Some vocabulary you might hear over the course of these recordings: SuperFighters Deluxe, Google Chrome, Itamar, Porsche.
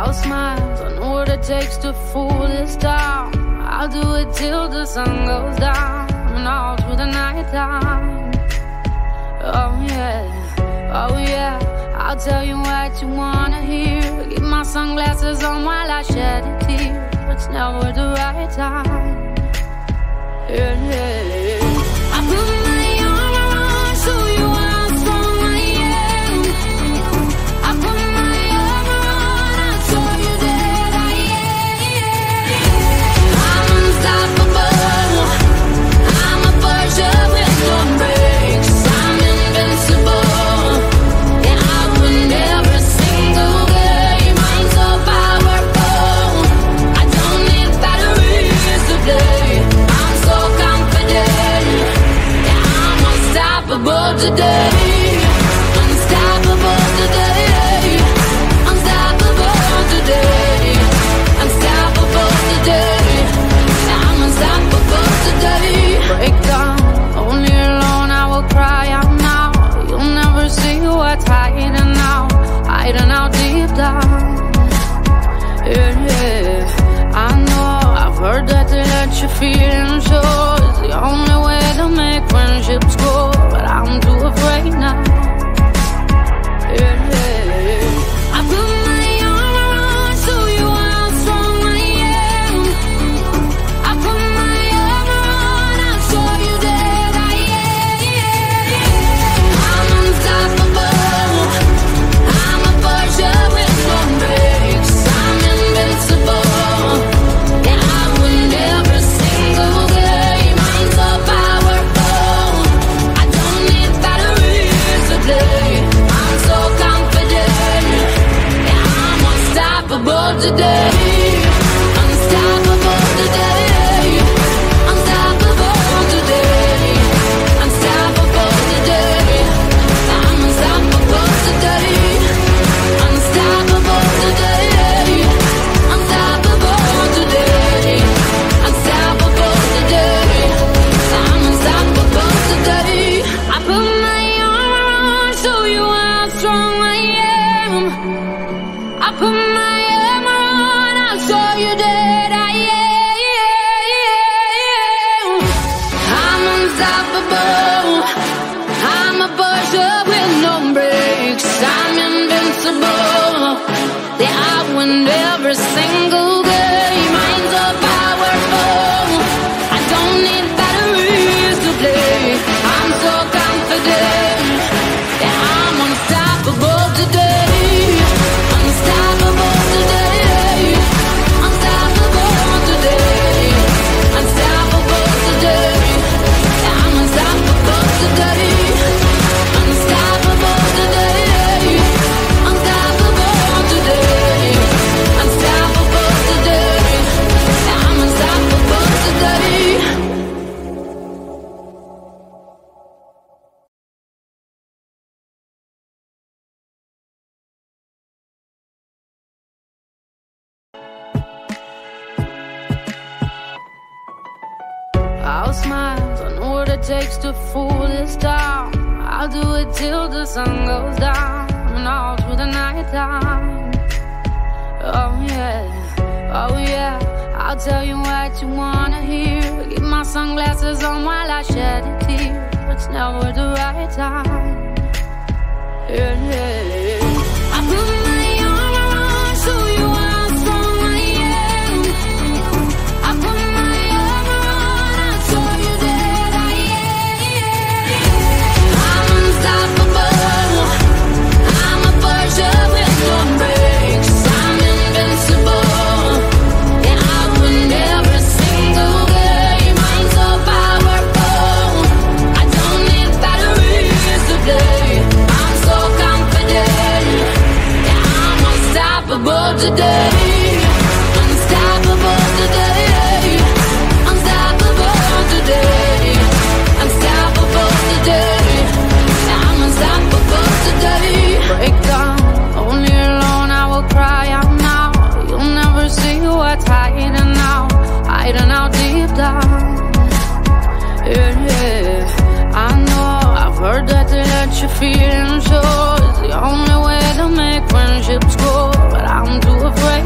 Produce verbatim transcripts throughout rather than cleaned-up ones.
I'll smile, I know what it takes to fool this town. I'll do it till the sun goes down and all through the night time. Oh yeah, oh yeah, I'll tell you what you wanna hear. Keep my sunglasses on while I shed a tear. It's never the right time. Yeah, yeah, yeah. Feeling sure it's the only way to make friendships grow, but I'm too afraid now. Yeah, yeah, yeah. I put my arm around, show you how strong I am. I put my arm around, I'll show you that I am. Yeah, yeah. I'm unstoppable. I'm a Porsche with no brakes. I'm invincible. Today every single day, minds are powerful. I don't need batteries to play. I'm so confident that I'm unstoppable today. Unstoppable today. Unstoppable today. Unstoppable today. I'm unstoppable today. Unstoppable today. I'll smile, I know what it takes to fool this town. I'll do it till the sun goes down and all through the night time. Oh yeah, oh yeah, I'll tell you what you wanna hear. Keep my sunglasses on while I shed a tear. It's never the right time. Yeah, yeah, yeah. I put my arm around, show you how strong I am. I put my arm around, I'll show you that I am. Yeah. I'm unstoppable. I'm a Porsche with no brakes. I'm invincible. Yeah, I win every single game. I'm so powerful. I don't need batteries to play. I'm so confident. Yeah, I'm unstoppable today. Unstoppable today. Unstoppable today. Unstoppable today. I'm unstoppable today. Break down, only alone I will cry out now. You'll never see what's hiding out, hiding out deep down. Yeah, yeah. I know I've heard that they let you feel sure it's the only way to make friendships grow, but I'm too afraid.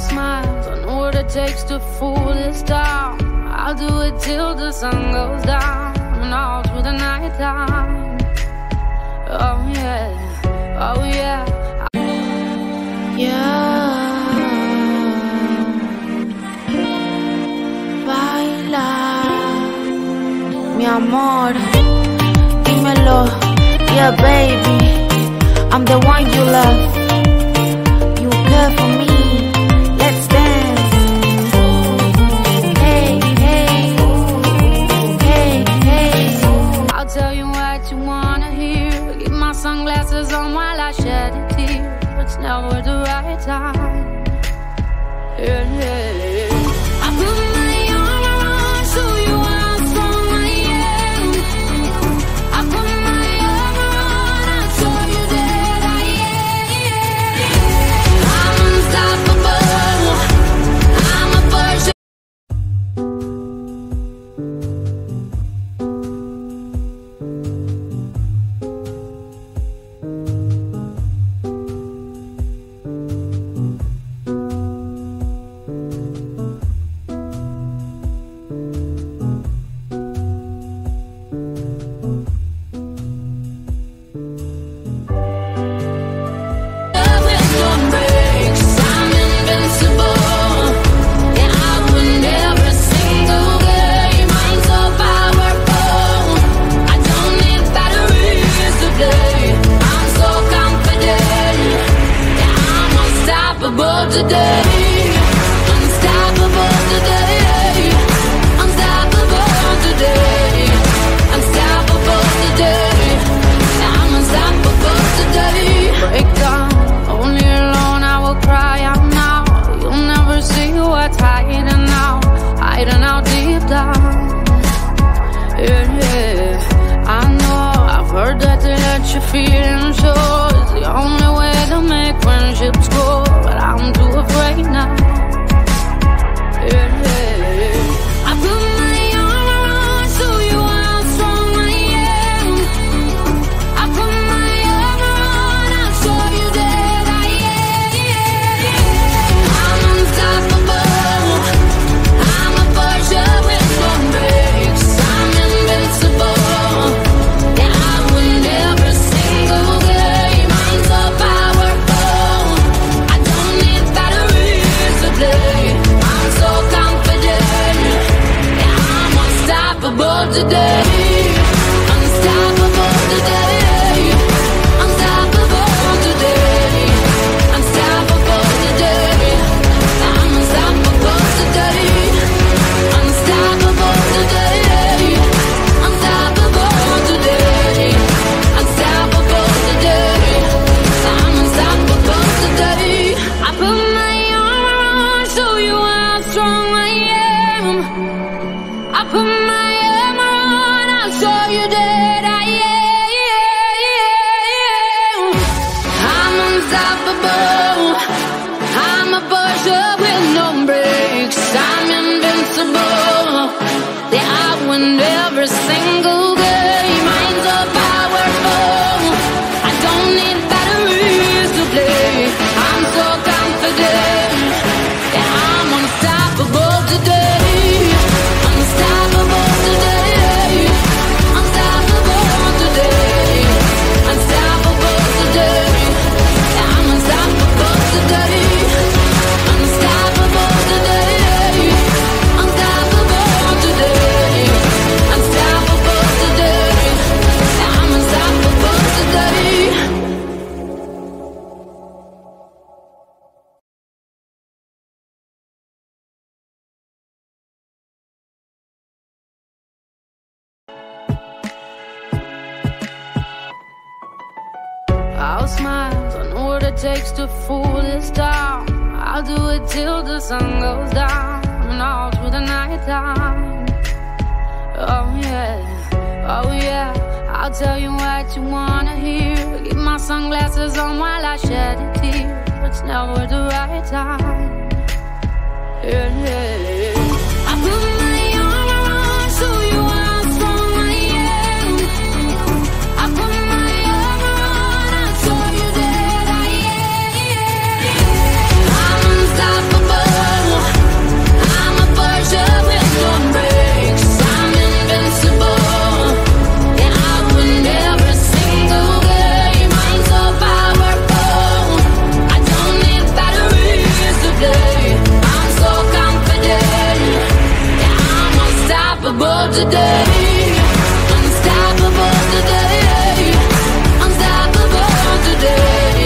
smiles. I know what it takes to fool this town. I'll do it till the sun goes down and all through the night time. Oh yeah, oh yeah, yeah. Baila, mi amor, dímelo, yeah baby. I'm the one you love. You care for me. Let's dance. Hey, hey, hey, hey. I'll tell you what you wanna hear. Keep my sunglasses on while I shed a tear. It's never the right time. Yeah, yeah, yeah. Today, unstoppable today, unstoppable today, unstoppable today, I'm unstoppable today. Break down, only alone I will cry out now. You'll never see what's hiding out, hiding out deep down. Yeah, yeah, I know, I've heard that they let you feeling so. It's the only way to make friendships go. I'm too afraid now. Yeah, yeah, yeah. I put my arm around so you are strong, yeah. I put my arm around, I show you that I am. Yeah, yeah. I'm unstoppable. I'm a Porsche with no brakes. I'm invincible. Yeah, I win every single game. I'm so powerful. I don't. I'm so confident, yeah, I'm unstoppable today. Unstoppable today. Unstoppable today. Unstoppable today. I'm unstoppable today. Unstoppable today. Unstoppable today. Unstoppable today. I'm unstoppable today. I put my I put my armor on, I'll show you that I am. I'm unstoppable. I'm a Porsche with no brakes. I'm invincible. Yeah, I win every single game. I'm so powerful. I don't need batteries to play. I'm so confident. Yeah, I'm unstoppable today. I'll smile, I know what it takes to fool this town. I'll do it till the sun goes down and all through the night time. Oh yeah, oh yeah. I'll tell you what you wanna hear. Keep my sunglasses on while I shed a tear. It's never the right time. Yeah, yeah, yeah. I put my arm around so you are strong, yeah. I put my arm around, I show you that I am. I'm unstoppable. unstoppable today. Unstoppable today.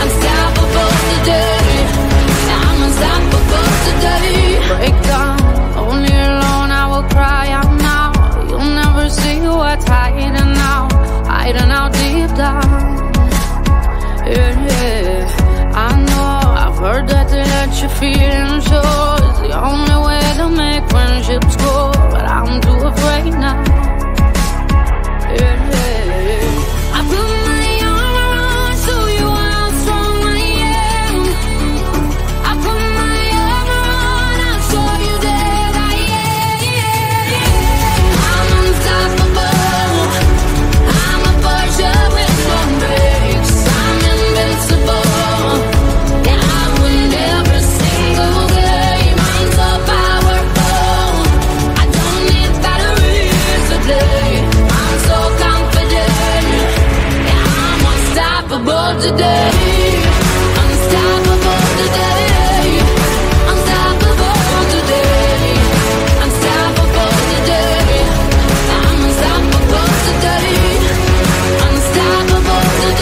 Unstoppable today. Unstoppable today. I'm unstoppable today. Break down, only alone I will cry out now. You'll never see what's hiding out, hiding out deep down. Yeah, yeah, I know. I've heard that they let you feel so. It's the only way to make friendships go, but I'm too afraid now. Yeah, yeah, yeah. I put my arm around, show you how strong I am. I put my arm around, I'll show you that I am. Yeah, yeah. I'm unstoppable. I'm a Porsche with no brakes. I'm invincible. Today, unstoppable today, unstoppable today, unstoppable today, I'm unstoppable today,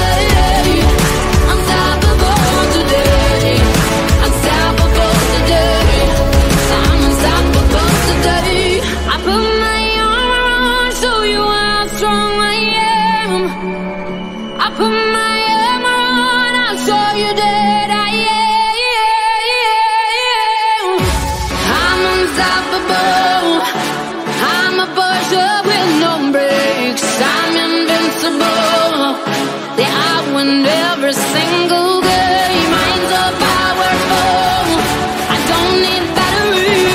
unstoppable today, unstoppable today, unstoppable today, I'm unstoppable today. I put my arm around, show you how strong I am. I put my show you that I am. I'm unstoppable. I'm a Porsche with no brakes. I'm invincible. Yeah, I win every single game. I'm so powerful.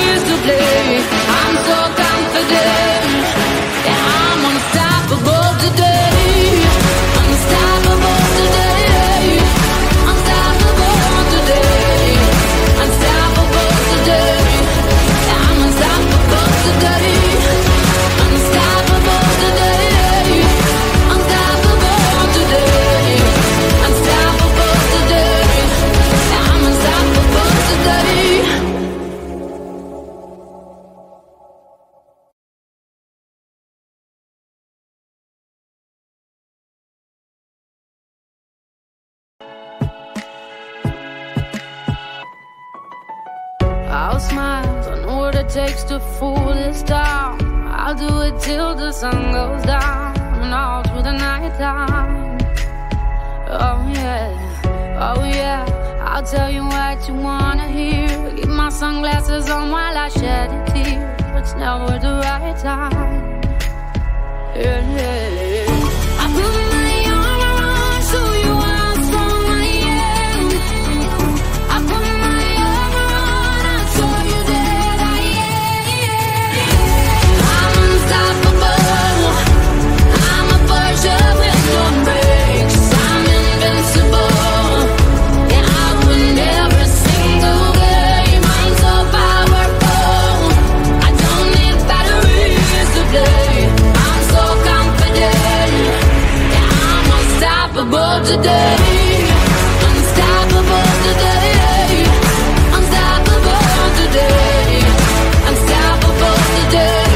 I don't need batteries to play. I'm so confident. Yeah, I'm unstoppable today. Unstoppable today. I'll smile, I know what it takes to fool this town. I'll do it till the sun goes down and all through the night time. Oh yeah, oh yeah, I'll tell you what you wanna hear. Keep my sunglasses on while I shed a tear. It's never the right time. Yeah, yeah, yeah. I put my arm around, show you how strong I am. I put my arm around, I'll show you that I am. I'm unstoppable. I'm a Porsche with no brakes. I'm invincible. Yeah, I win every single game. I'm so powerful. I don't need batteries to play. I'm so confident. Yeah, I'm unstoppable today. Unstoppable today. Unstoppable today. Unstoppable today.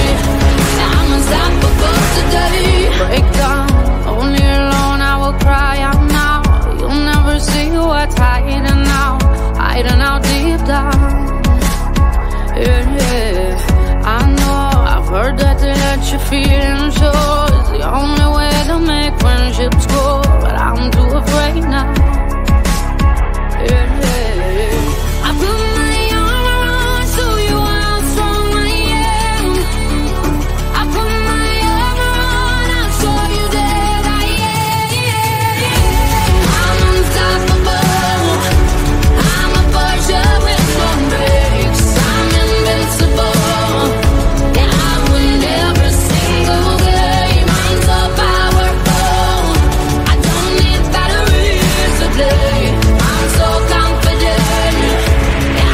I'm unstoppable today. Break down, only alone I will cry out now. You'll never see what's hiding out, hiding out deep down. Yeah, yeah, I know. I've heard that they let you feel so. It's the only way to make friendships go, but I'm too afraid now. Yeah, yeah, yeah. I put my arm around, show you how strong I am. I put my arm around, I'll show you that I am. I'm unstoppable. I'm a Porsche with no brakes. I'm invincible. Yeah, I win every single game. I'm so powerful. I don't need batteries to play. I'm so confident. Yeah,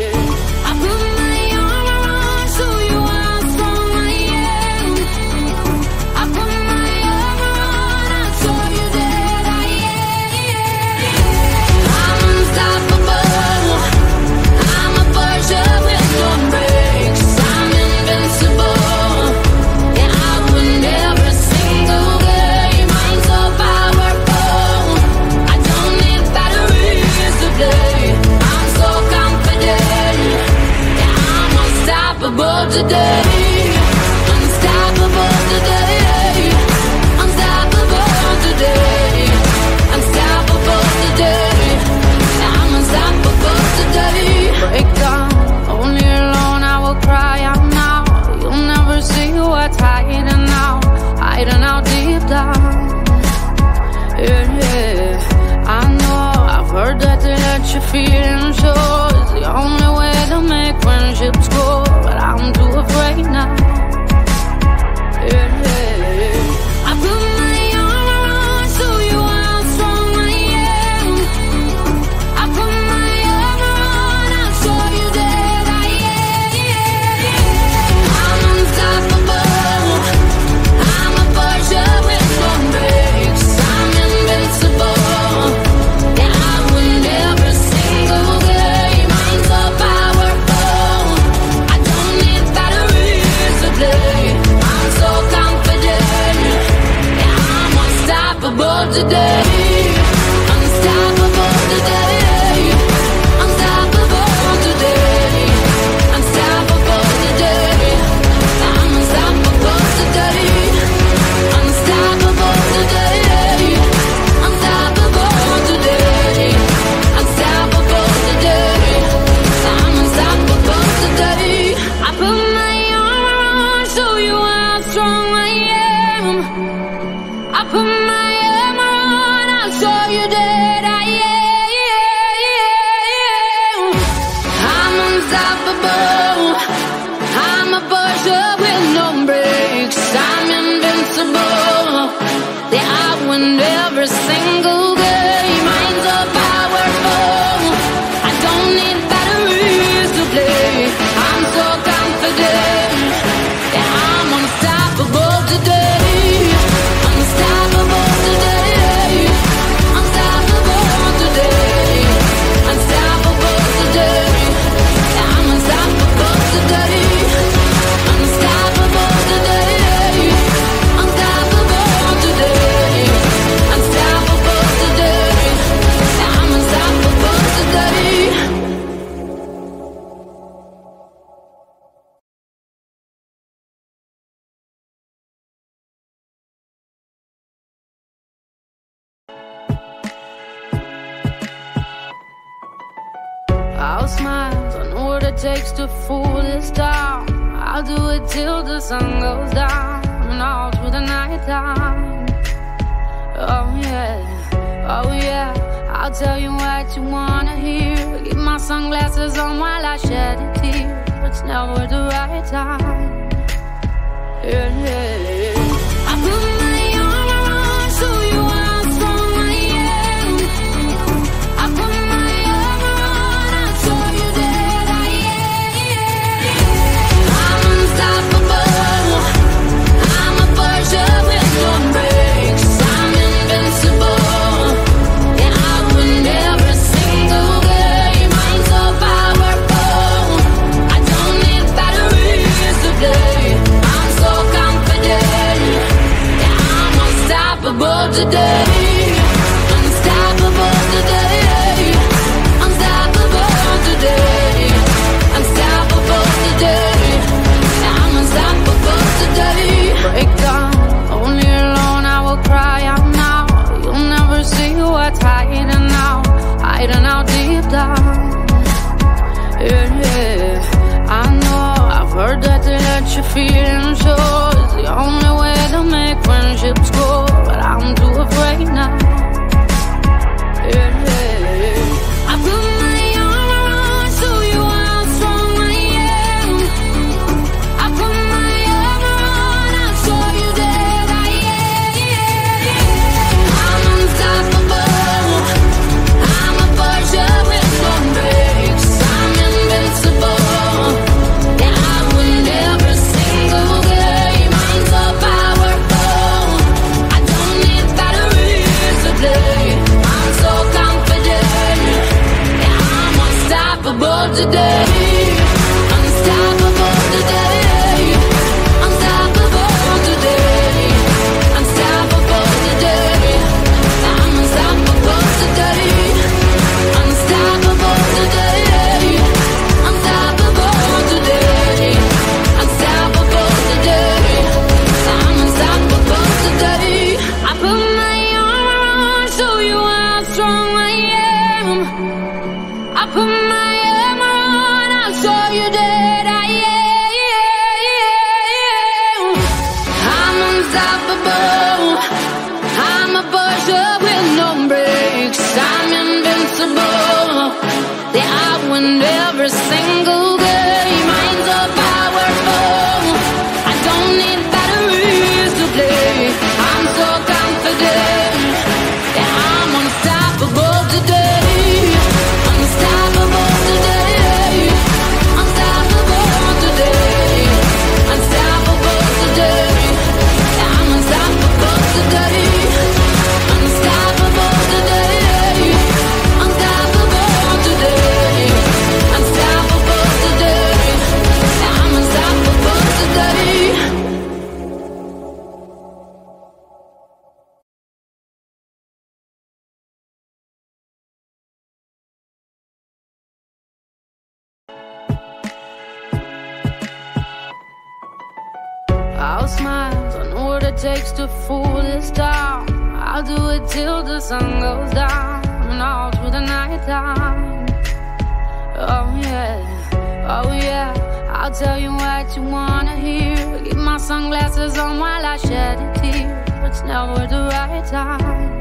yeah. I put my arm around so you are from my end. I put my arm around, I told you that I am. I'm unstoppable. I'm a Porsche with no brakes. I'm invincible. Yeah, I win every single game. I'm so powerful. I don't need batteries to play. Unstoppable today, unstoppable today, unstoppable today, unstoppable today, I'm unstoppable today. Break down, only alone I will cry out now. You'll never see what's hiding out, hiding out deep down. Yeah, yeah, I know, I've heard that they let you feeling so. It's the only way to make friendships go. I'm too afraid now. Yeah, yeah, yeah. I put my arm around so you are strong I am. I put my arm around, I show you that I am. I'm unstoppable. I'm a Porsche with no brakes. I'm invincible. Yeah, I win every single game. I'm so powerful. I'm so confident, yeah, I'm unstoppable today. Unstoppable today. Unstoppable today. Unstoppable today. I'm unstoppable today. Unstoppable today. Unstoppable today. Unstoppable today. I'm unstoppable today. I put my so you are strong, I am. I put my arm on, I'll show you that I am. I'm unstoppable. I'm a Porsche with no brakes. I'm invincible. Yeah, I win every single game. I'm so powerful. I don't need batteries to play. I'm so confident. I'll smile, I know what it takes to fool this town. I'll do it till the sun goes down and all through the night time. Oh yeah, oh yeah, I'll tell you what you wanna hear. Keep my sunglasses on while I shed a tear. It's never the right time. Yeah, yeah, yeah. I put my arm around so you are strong I am. I put my arm around, I show you that I am. I'm unstoppable. I'm a Porsche with no brakes. I'm invincible. Yeah, I win every single game. I'm so powerful. I don't need batteries to play. I'm so confident. Yeah, I'm unstoppable today. Unstoppable today. Unstoppable today. Unstoppable today. I'm unstoppable today. Break down, only alone I will cry out now. You'll never see what's hiding out, hiding out deep down. Yeah, yeah, I know, I've heard that they let you feeling so. It's the only way to make friendships go, but I'm too afraid. unstoppable. I'm a Porsche with no brakes. I'm invincible. Yeah, I win every single day. Minds are powerful. I don't need batteries to play. I'm so confident. Yeah, I'm unstoppable today. I'll smile, I know what it takes to fool this town. I'll do it till the sun goes down and all through the night time. Oh yeah, oh yeah, I'll tell you what you wanna hear. Keep my sunglasses on while I shed a tear. It's never the right time.